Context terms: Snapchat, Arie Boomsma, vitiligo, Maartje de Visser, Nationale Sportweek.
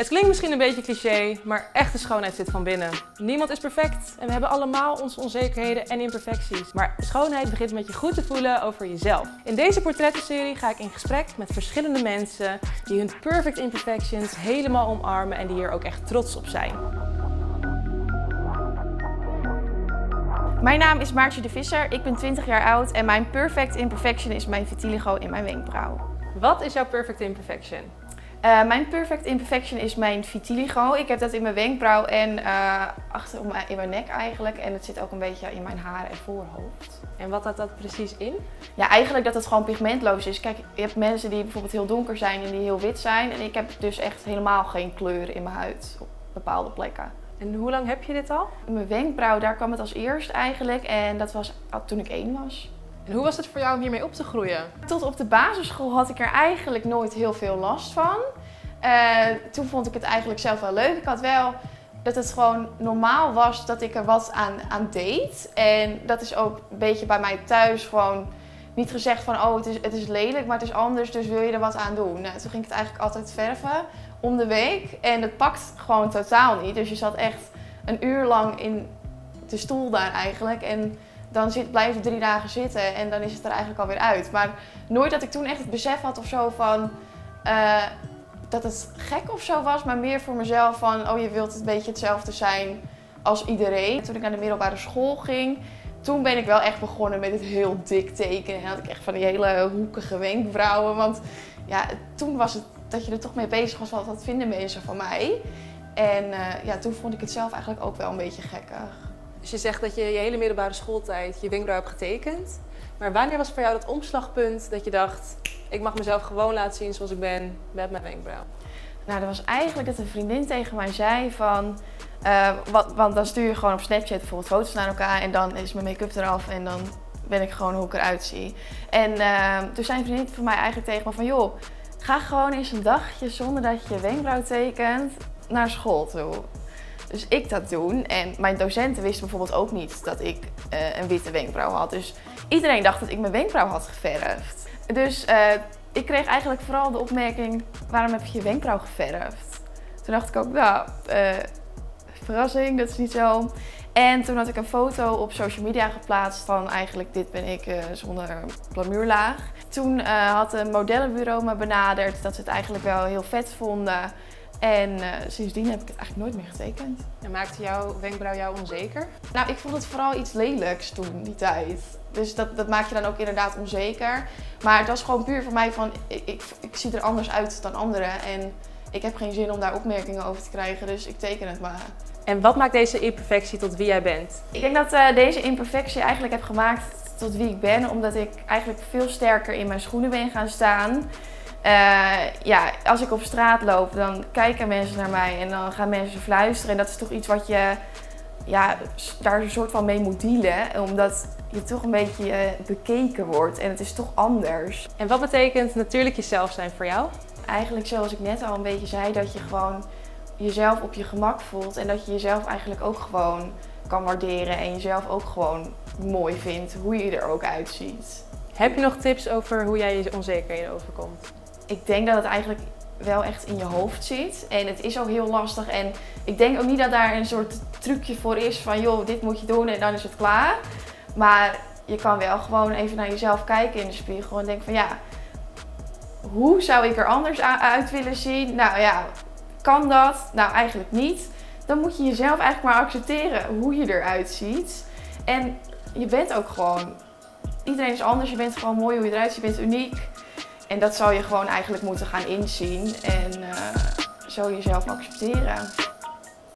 Het klinkt misschien een beetje cliché, maar echte schoonheid zit van binnen. Niemand is perfect en we hebben allemaal onze onzekerheden en imperfecties. Maar schoonheid begint met je goed te voelen over jezelf. In deze portrettenserie ga ik in gesprek met verschillende mensen die hun perfect imperfections helemaal omarmen en die hier ook echt trots op zijn. Mijn naam is Maartje de Visser, ik ben 20 jaar oud en mijn perfect imperfection is mijn vitiligo in mijn wenkbrauw. Wat is jouw perfect imperfection? Mijn perfect imperfection is mijn vitiligo. Ik heb dat in mijn wenkbrauw en achter in mijn nek eigenlijk. En het zit ook een beetje in mijn haar en voorhoofd. En wat houdt dat precies in? Ja, eigenlijk dat het gewoon pigmentloos is. Kijk, je hebt mensen die bijvoorbeeld heel donker zijn en die heel wit zijn. En ik heb dus echt helemaal geen kleur in mijn huid op bepaalde plekken. En hoe lang heb je dit al? In mijn wenkbrauw, daar kwam het als eerst eigenlijk. En dat was toen ik 1 was. En hoe was het voor jou om hiermee op te groeien? Tot op de basisschool had ik er eigenlijk nooit heel veel last van. Toen vond ik het eigenlijk zelf wel leuk. Ik had wel dat het gewoon normaal was dat ik er wat aan deed. En dat is ook een beetje bij mij thuis gewoon niet gezegd van oh het is lelijk, maar het is anders, dus wil je er wat aan doen. Nou, toen ging ik het eigenlijk altijd verven om de week. En dat pakt gewoon totaal niet. Dus je zat echt een uur lang in de stoel daar eigenlijk. En dan blijf je 3 dagen zitten en dan is het er eigenlijk alweer uit. Maar nooit dat ik toen echt het besef had of zo van dat het gek of zo was. Maar meer voor mezelf van, oh je wilt een beetje hetzelfde zijn als iedereen. Toen ik naar de middelbare school ging, toen ben ik wel echt begonnen met het heel dik tekenen. En had ik echt van die hele hoekige wenkbrauwen. Want ja, toen was het dat je er toch mee bezig was, wat vinden mensen van mij? En ja, toen vond ik het zelf eigenlijk ook wel een beetje gekkig. Dus je zegt dat je je hele middelbare schooltijd je wenkbrauw hebt getekend. Maar wanneer was voor jou dat omslagpunt dat je dacht, ik mag mezelf gewoon laten zien zoals ik ben met mijn wenkbrauw? Nou, dat was eigenlijk dat een vriendin tegen mij zei van, want dan stuur je gewoon op Snapchat bijvoorbeeld foto's naar elkaar en dan is mijn make-up eraf en dan ben ik gewoon hoe ik eruit zie. En toen zei een vriendin van mij eigenlijk tegen me van, joh, ga gewoon eens een dagje zonder dat je je wenkbrauw tekent naar school toe. Dus ik dat doen en mijn docenten wisten bijvoorbeeld ook niet dat ik een witte wenkbrauw had. Dus iedereen dacht dat ik mijn wenkbrauw had geverfd. Dus ik kreeg eigenlijk vooral de opmerking, waarom heb je je wenkbrauw geverfd? Toen dacht ik ook, nou, verrassing, dat is niet zo. En toen had ik een foto op social media geplaatst van eigenlijk dit ben ik zonder plamuurlaag. Toen had een modellenbureau me benaderd dat ze het eigenlijk wel heel vet vonden. En sindsdien heb ik het eigenlijk nooit meer getekend. En maakte jouw wenkbrauw jou onzeker? Nou, ik vond het vooral iets lelijks toen, die tijd. Dus dat maakt je dan ook inderdaad onzeker. Maar het was gewoon puur voor mij van, ik zie er anders uit dan anderen. En ik heb geen zin om daar opmerkingen over te krijgen, dus ik teken het maar. En wat maakt deze imperfectie tot wie jij bent? Ik denk dat deze imperfectie eigenlijk heb gemaakt tot wie ik ben. Omdat ik eigenlijk veel sterker in mijn schoenen ben gaan staan. Ja, als ik op straat loop, dan kijken mensen naar mij en dan gaan mensen fluisteren. En dat is toch iets wat je ja, daar een soort van mee moet dealen. Omdat je toch een beetje bekeken wordt en het is toch anders. En wat betekent natuurlijk jezelf zijn voor jou? Eigenlijk zoals ik net al een beetje zei, dat je gewoon jezelf op je gemak voelt. En dat je jezelf eigenlijk ook gewoon kan waarderen en jezelf ook gewoon mooi vindt, hoe je er ook uitziet. Heb je nog tips over hoe jij je onzekerheden overkomt? Ik denk dat het eigenlijk wel echt in je hoofd zit en het is ook heel lastig en ik denk ook niet dat daar een soort trucje voor is van joh, dit moet je doen en dan is het klaar. Maar je kan wel gewoon even naar jezelf kijken in de spiegel en denken van ja, hoe zou ik er anders uit willen zien? Nou ja, kan dat? Nou eigenlijk niet. Dan moet je jezelf eigenlijk maar accepteren hoe je eruit ziet en je bent ook gewoon, iedereen is anders, je bent gewoon mooi hoe je eruit ziet, je bent uniek. En dat zou je gewoon eigenlijk moeten gaan inzien en zo jezelf accepteren.